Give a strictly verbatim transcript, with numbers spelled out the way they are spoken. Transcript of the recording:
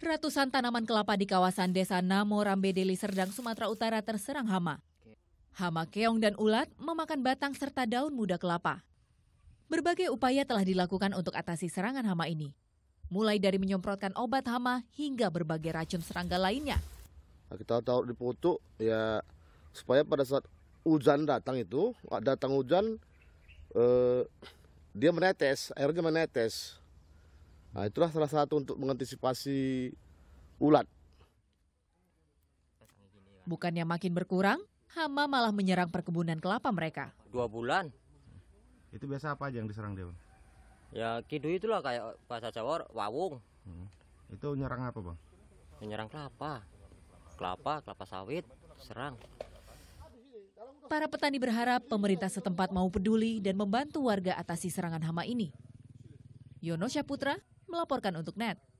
Ratusan tanaman kelapa di kawasan desa Namo Rambe Deli, Serdang, Sumatera Utara terserang hama. Hama keong dan ulat memakan batang serta daun muda kelapa. Berbagai upaya telah dilakukan untuk atasi serangan hama ini, mulai dari menyemprotkan obat hama hingga berbagai racun serangga lainnya. Nah, kita taruh di pucuk ya supaya pada saat hujan datang itu, datang hujan eh, dia menetes, airnya menetes. Nah, itulah salah satu untuk mengantisipasi ulat. Bukannya makin berkurang, hama malah menyerang perkebunan kelapa mereka. Dua bulan. Itu biasa apa aja yang diserang dia, Bang? Ya kidu itulah kayak bahasa Jawa, wawung. Hmm. Itu nyerang apa, Bang? Menyerang kelapa. Kelapa, kelapa sawit, serang. Para petani berharap pemerintah setempat mau peduli dan membantu warga atasi serangan hama ini. Yono Syahputra melaporkan untuk N E T.